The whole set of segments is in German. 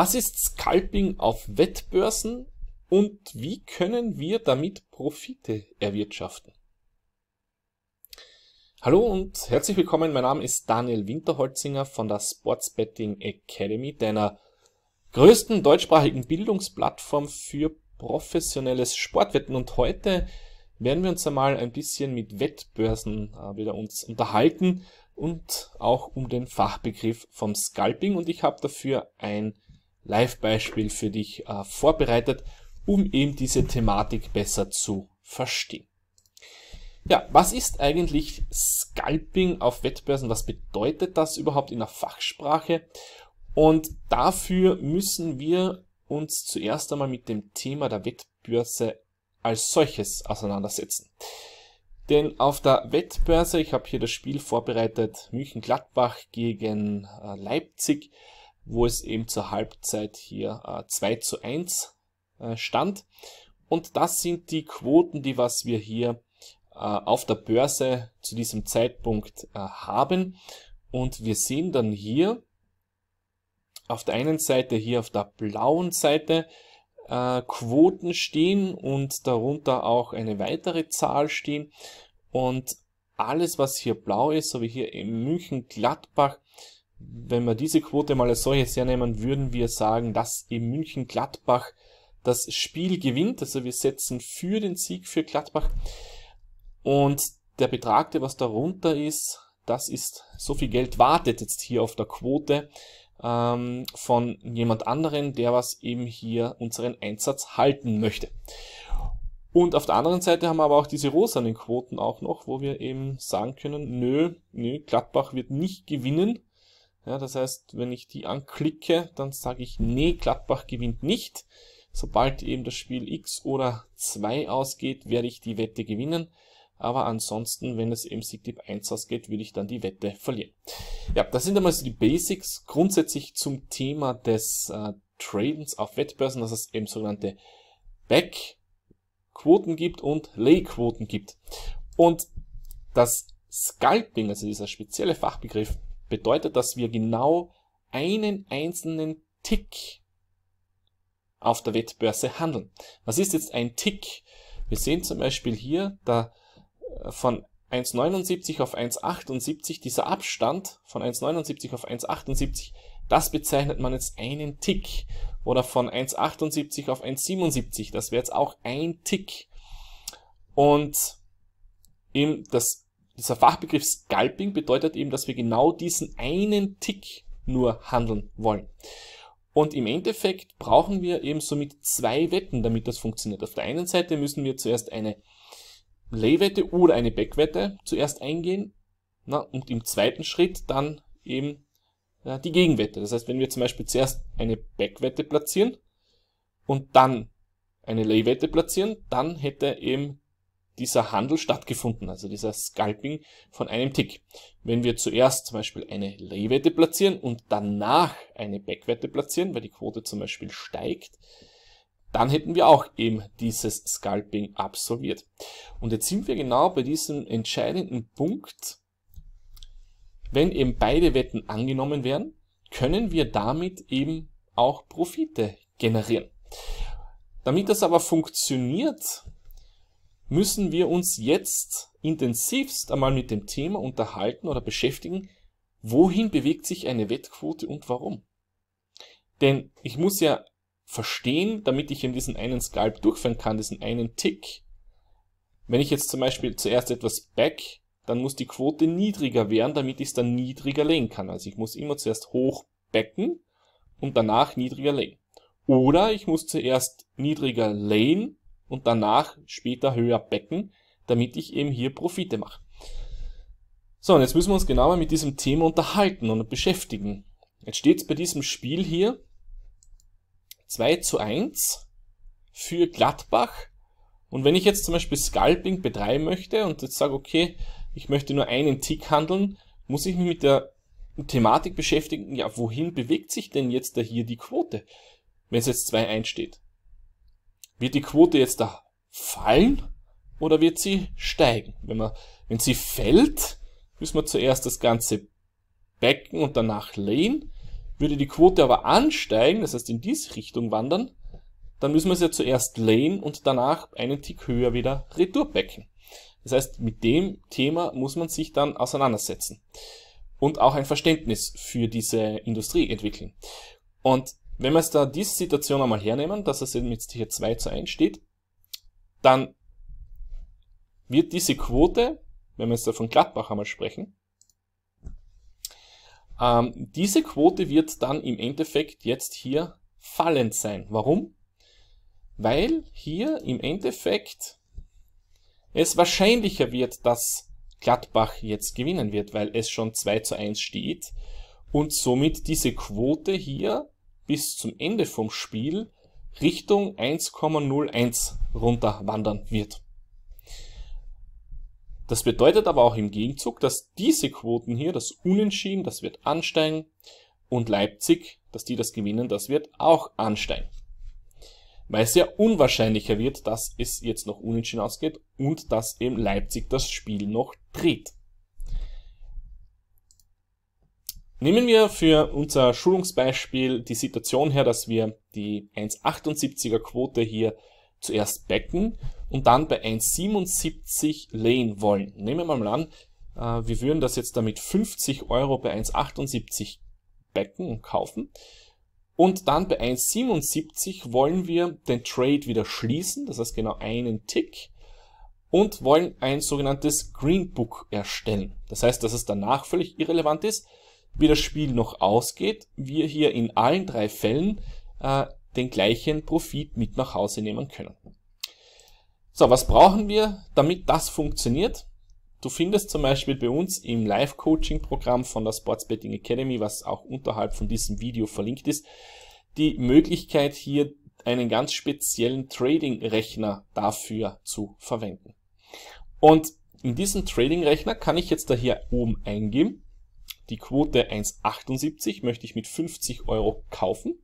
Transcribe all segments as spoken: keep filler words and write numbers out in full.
Was ist Scalping auf Wettbörsen und wie können wir damit Profite erwirtschaften? Hallo und herzlich willkommen, mein Name ist Daniel Winterholzinger von der Sports Betting Academy, deiner größten deutschsprachigen Bildungsplattform für professionelles Sportwetten, und heute werden wir uns einmal ein bisschen mit Wettbörsen äh, wieder uns unterhalten und auch um den Fachbegriff vom Scalping, und ich habe dafür ein Live-Beispiel für dich äh, vorbereitet, um eben diese Thematik besser zu verstehen. Ja, was ist eigentlich Scalping auf Wettbörsen? Was bedeutet das überhaupt in der Fachsprache? Und dafür müssen wir uns zuerst einmal mit dem Thema der Wettbörse als solches auseinandersetzen. Denn auf der Wettbörse, ich habe hier das Spiel vorbereitet, Mönchengladbach gegen äh, Leipzig, wo es eben zur Halbzeit hier äh, zwei zu eins äh, stand. Und das sind die Quoten, die was wir hier äh, auf der Börse zu diesem Zeitpunkt äh, haben. Und wir sehen dann hier auf der einen Seite, hier auf der blauen Seite, Quoten stehen und darunter auch eine weitere Zahl stehen, und alles, was hier blau ist, so wie hier in Mönchengladbach, wenn wir diese Quote mal als solches hernehmen, würden wir sagen, dass in Mönchengladbach das Spiel gewinnt, also wir setzen für den Sieg für Gladbach, und der Betrag, der was darunter ist, das ist, so viel Geld wartet jetzt hier auf der Quote von jemand anderen, der was eben hier unseren Einsatz halten möchte. Und auf der anderen Seite haben wir aber auch diese rosanen Quoten auch noch, wo wir eben sagen können, nö, nö, Gladbach wird nicht gewinnen. Ja, das heißt, wenn ich die anklicke, dann sage ich, nee, Gladbach gewinnt nicht. Sobald eben das Spiel X oder zwei ausgeht, werde ich die Wette gewinnen. Aber ansonsten, wenn es eben Siegtipp eins ausgeht, würde ich dann die Wette verlieren. Ja, das sind einmal so die Basics grundsätzlich zum Thema des äh, Tradens auf Wettbörsen, dass es eben sogenannte Back-Quoten gibt und Lay-Quoten gibt. Und das Scalping, also dieser spezielle Fachbegriff, bedeutet, dass wir genau einen einzelnen Tick auf der Wettbörse handeln. Was ist jetzt ein Tick? Wir sehen zum Beispiel hier, da von eins Komma neunundsiebzig auf eins Komma achtundsiebzig, dieser Abstand von eins Komma neunundsiebzig auf eins Komma achtundsiebzig, das bezeichnet man jetzt einen Tick. Oder von eins Komma achtundsiebzig auf eins Komma siebenundsiebzig, das wäre jetzt auch ein Tick. Und eben das, dieser Fachbegriff Scalping bedeutet eben, dass wir genau diesen einen Tick nur handeln wollen. Und im Endeffekt brauchen wir eben somit zwei Wetten, damit das funktioniert. Auf der einen Seite müssen wir zuerst eine Lay-Wette oder eine Back-Wette zuerst eingehen, na, und im zweiten Schritt dann eben ja, die Gegenwette. Das heißt, wenn wir zum Beispiel zuerst eine Back-Wette platzieren und dann eine Lay-Wette platzieren, dann hätte eben dieser Handel stattgefunden, also dieser Scalping von einem Tick. Wenn wir zuerst zum Beispiel eine Lay-Wette platzieren und danach eine Back-Wette platzieren, weil die Quote zum Beispiel steigt, dann hätten wir auch eben dieses Scalping absolviert. Und jetzt sind wir genau bei diesem entscheidenden Punkt. Wenn eben beide Wetten angenommen werden, können wir damit eben auch Profite generieren. Damit das aber funktioniert, müssen wir uns jetzt intensivst einmal mit dem Thema unterhalten oder beschäftigen, wohin bewegt sich eine Wettquote und warum. Denn ich muss ja verstehen, damit ich eben diesen einen Scalp durchführen kann, diesen einen Tick. Wenn ich jetzt zum Beispiel zuerst etwas back, dann muss die Quote niedriger werden, damit ich es dann niedriger legen kann. Also ich muss immer zuerst hoch backen und danach niedriger legen. Oder ich muss zuerst niedriger legen und danach später höher backen, damit ich eben hier Profite mache. So, und jetzt müssen wir uns genauer mit diesem Thema unterhalten und beschäftigen. Jetzt steht es bei diesem Spiel hier zwei zu eins für Gladbach, und wenn ich jetzt zum Beispiel Scalping betreiben möchte und jetzt sage, okay, ich möchte nur einen Tick handeln, muss ich mich mit der Thematik beschäftigen, ja, wohin bewegt sich denn jetzt da hier die Quote, wenn es jetzt zwei zu eins steht? Wird die Quote jetzt da fallen oder wird sie steigen? Wenn, man, wenn sie fällt, müssen wir zuerst das Ganze backen und danach lehnen. Würde die Quote aber ansteigen, das heißt in diese Richtung wandern, dann müssen wir es ja zuerst layen und danach einen Tick höher wieder retourbacken. Das heißt, mit dem Thema muss man sich dann auseinandersetzen und auch ein Verständnis für diese Industrie entwickeln. Und wenn wir es da diese Situation einmal hernehmen, dass es jetzt hier zwei zu eins steht, dann wird diese Quote, wenn wir jetzt da von Gladbach einmal sprechen, ähm, diese Quote wird dann im Endeffekt jetzt hier fallend sein. Warum? Weil hier im Endeffekt es wahrscheinlicher wird, dass Gladbach jetzt gewinnen wird, weil es schon zwei zu eins steht und somit diese Quote hier bis zum Ende vom Spiel Richtung eins Komma null eins runter wandern wird. Das bedeutet aber auch im Gegenzug, dass diese Quoten hier, das Unentschieden, das wird ansteigen und Leipzig, dass die das gewinnen, das wird auch ansteigen. Weil es ja unwahrscheinlicher wird, dass es jetzt noch unentschieden ausgeht und dass eben Leipzig das Spiel noch dreht. Nehmen wir für unser Schulungsbeispiel die Situation her, dass wir die eins Komma achtundsiebziger Quote hier zuerst backen und dann bei eins Komma siebenundsiebzig layen wollen. Nehmen wir mal an, wir würden das jetzt damit fünfzig Euro bei eins Komma achtundsiebzig backen und kaufen. Und dann bei eins Komma siebenundsiebzig wollen wir den Trade wieder schließen, das heißt genau einen Tick, und wollen ein sogenanntes Green Book erstellen. Das heißt, dass es danach völlig irrelevant ist, wie das Spiel noch ausgeht, wir hier in allen drei Fällen äh, den gleichen Profit mit nach Hause nehmen können. So, was brauchen wir, damit das funktioniert? Du findest zum Beispiel bei uns im Live-Coaching-Programm von der Sports Betting Academy, was auch unterhalb von diesem Video verlinkt ist, die Möglichkeit hier einen ganz speziellen Trading-Rechner dafür zu verwenden. Und in diesem Trading-Rechner kann ich jetzt da hier oben eingeben, die Quote eins Komma achtundsiebzig möchte ich mit fünfzig Euro kaufen.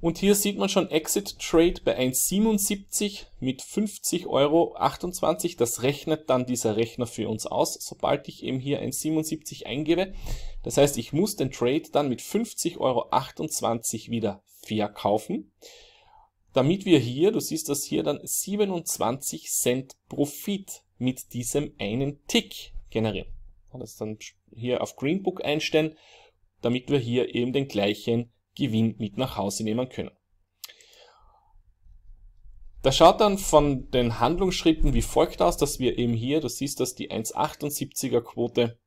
Und hier sieht man schon Exit Trade bei eins Komma siebenundsiebzig mit fünfzig Euro achtundzwanzig. Das rechnet dann dieser Rechner für uns aus, sobald ich eben hier eins Komma siebenundsiebzig eingebe. Das heißt, ich muss den Trade dann mit fünfzig Euro achtundzwanzig wieder verkaufen, damit wir hier, du siehst das hier, dann siebenundzwanzig Cent Profit mit diesem einen Tick generieren. Das dann hier auf Greenbook einstellen, damit wir hier eben den gleichen Gewinn mit nach Hause nehmen können. Das schaut dann von den Handlungsschritten wie folgt aus, dass wir eben hier, du siehst das, die eins Komma achtundsiebziger Quote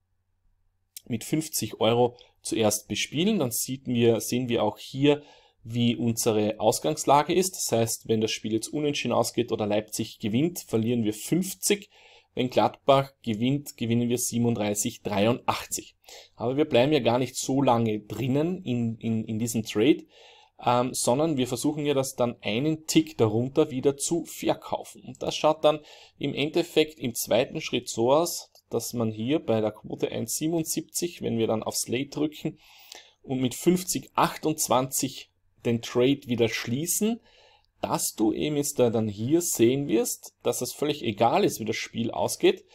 mit fünfzig Euro zuerst bespielen. Dann sehen wir, sehen wir auch hier, wie unsere Ausgangslage ist. Das heißt, wenn das Spiel jetzt unentschieden ausgeht oder Leipzig gewinnt, verlieren wir fünfzig. Wenn Gladbach gewinnt, gewinnen wir siebenunddreißig Komma dreiundachtzig. Aber wir bleiben ja gar nicht so lange drinnen in, in, in diesem Trade, ähm, sondern wir versuchen ja das dann einen Tick darunter wieder zu verkaufen. Und das schaut dann im Endeffekt im zweiten Schritt so aus, dass man hier bei der Quote eins Komma siebenundsiebzig, wenn wir dann auf Slay drücken und mit fünfzig Euro achtundzwanzig den Trade wieder schließen, dass du eben jetzt da dann hier sehen wirst, dass es völlig egal ist, wie das Spiel ausgeht,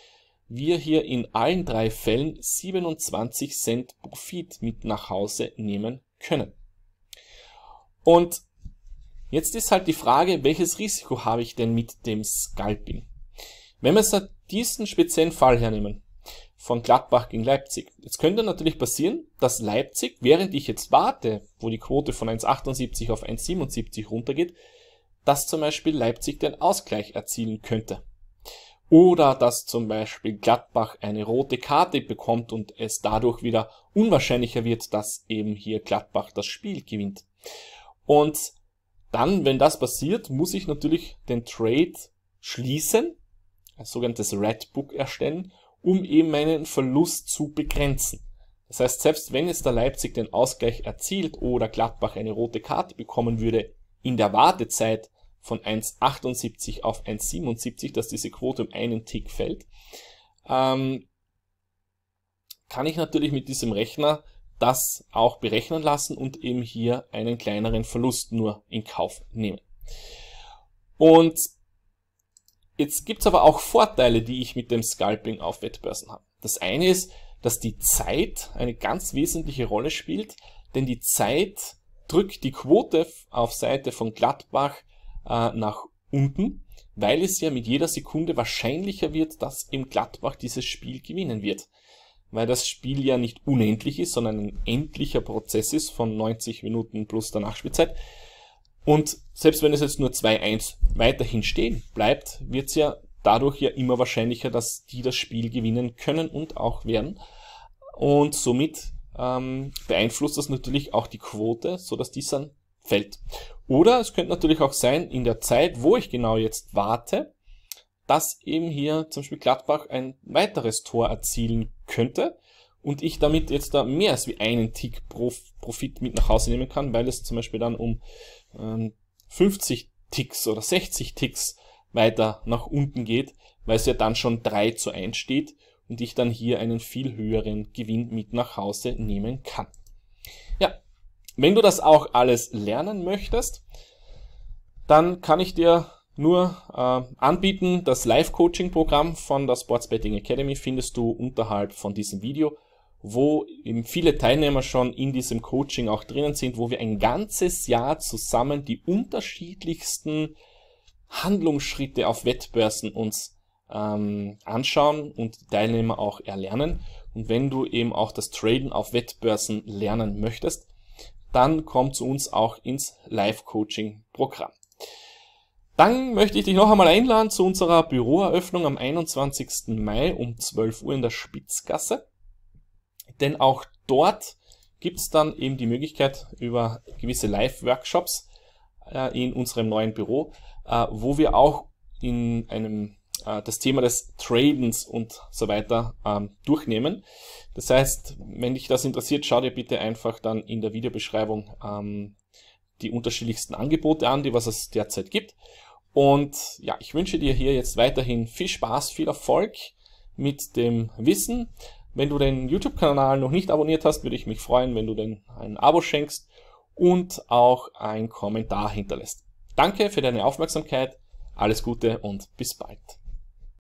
wir hier in allen drei Fällen siebenundzwanzig Cent Profit mit nach Hause nehmen können. Und jetzt ist halt die Frage, welches Risiko habe ich denn mit dem Scalping? Wenn wir jetzt diesen speziellen Fall hernehmen, von Gladbach gegen Leipzig. Jetzt könnte natürlich passieren, dass Leipzig, während ich jetzt warte, wo die Quote von eins Komma achtundsiebzig auf eins Komma siebenundsiebzig runtergeht, dass zum Beispiel Leipzig den Ausgleich erzielen könnte. Oder dass zum Beispiel Gladbach eine rote Karte bekommt und es dadurch wieder unwahrscheinlicher wird, dass eben hier Gladbach das Spiel gewinnt. Und dann, wenn das passiert, muss ich natürlich den Trade schließen, ein sogenanntes Red Book erstellen, um eben meinen Verlust zu begrenzen. Das heißt, selbst wenn jetzt der Leipzig den Ausgleich erzielt oder Gladbach eine rote Karte bekommen würde, in der Wartezeit von eins Komma achtundsiebzig auf eins Komma siebenundsiebzig, dass diese Quote um einen Tick fällt, ähm, kann ich natürlich mit diesem Rechner das auch berechnen lassen und eben hier einen kleineren Verlust nur in Kauf nehmen. Und jetzt gibt's aber auch Vorteile, die ich mit dem Scalping auf Wettbörsen habe. Das eine ist, dass die Zeit eine ganz wesentliche Rolle spielt, denn die Zeit drückt die Quote auf Seite von Gladbach äh, nach unten, weil es ja mit jeder Sekunde wahrscheinlicher wird, dass im Gladbach dieses Spiel gewinnen wird. Weil das Spiel ja nicht unendlich ist, sondern ein endlicher Prozess ist von neunzig Minuten plus der Nachspielzeit. Und selbst wenn es jetzt nur zwei eins weiterhin stehen bleibt, wird es ja dadurch ja immer wahrscheinlicher, dass die das Spiel gewinnen können und auch werden. Und somit ähm, beeinflusst das natürlich auch die Quote, sodass dies dann fällt. Oder es könnte natürlich auch sein, in der Zeit, wo ich genau jetzt warte, dass eben hier zum Beispiel Gladbach ein weiteres Tor erzielen könnte und ich damit jetzt da mehr als wie einen Tick Profit mit nach Hause nehmen kann, weil es zum Beispiel dann um ähm, fünfzig Ticks oder sechzig Ticks weiter nach unten geht, weil es ja dann schon drei zu eins steht und ich dann hier einen viel höheren Gewinn mit nach Hause nehmen kann. Ja, wenn du das auch alles lernen möchtest, dann kann ich dir nur äh, anbieten, das Live-Coaching-Programm von der Sports Betting Academy findest du unterhalb von diesem Video, wo eben viele Teilnehmer schon in diesem Coaching auch drinnen sind, wo wir ein ganzes Jahr zusammen die unterschiedlichsten Handlungsschritte auf Wettbörsen uns ähm, anschauen und die Teilnehmer auch erlernen. Und wenn du eben auch das Traden auf Wettbörsen lernen möchtest, dann komm zu uns auch ins Live-Coaching-Programm. Dann möchte ich dich noch einmal einladen zu unserer Büroeröffnung am einundzwanzigsten Mai um zwölf Uhr in der Spitzgasse. Denn auch dort gibt es dann eben die Möglichkeit über gewisse Live-Workshops äh, in unserem neuen Büro, äh, wo wir auch in einem äh, das Thema des Tradens und so weiter ähm, durchnehmen. Das heißt, wenn dich das interessiert, schau dir bitte einfach dann in der Videobeschreibung ähm, die unterschiedlichsten Angebote an, die was es derzeit gibt. Und ja, ich wünsche dir hier jetzt weiterhin viel Spaß, viel Erfolg mit dem Wissen. Wenn du den YouTube-Kanal noch nicht abonniert hast, würde ich mich freuen, wenn du den ein Abo schenkst und auch einen Kommentar hinterlässt. Danke für deine Aufmerksamkeit, alles Gute und bis bald.